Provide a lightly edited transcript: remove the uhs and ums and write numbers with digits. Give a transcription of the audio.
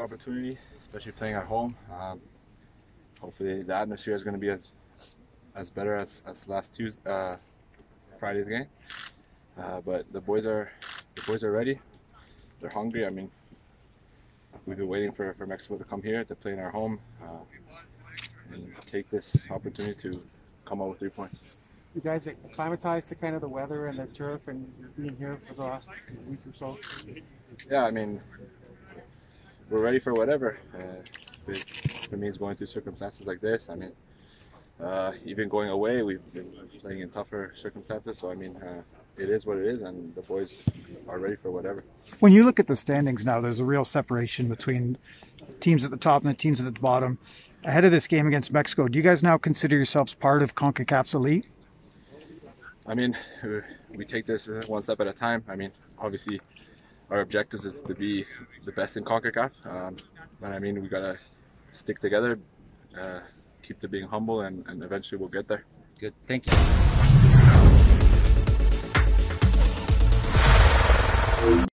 opportunity, especially playing at home. Hopefully the atmosphere is going to be as better as last Friday's game. But the boys are ready. They're hungry. I mean, we've been waiting for Mexico to come here to play in our home and take this opportunity to come out with 3 points. You guys are acclimatized to kind of the weather and the turf and being here for the last week or so? Yeah, I mean, we're ready for whatever. If it means going through circumstances like this, I mean, even going away, we've been playing in tougher circumstances. So, I mean, it is what it is, and the boys are ready for whatever. When you look at the standings now, there's a real separation between teams at the top and the teams at the bottom. Ahead of this game against Mexico, do you guys now consider yourselves part of CONCACAF's elite? I mean, we take this one step at a time. I mean, obviously, our objective is to be the best in CONCACAF. But I mean, we gotta stick together, keep to being humble, and eventually we'll get there. Good, thank you.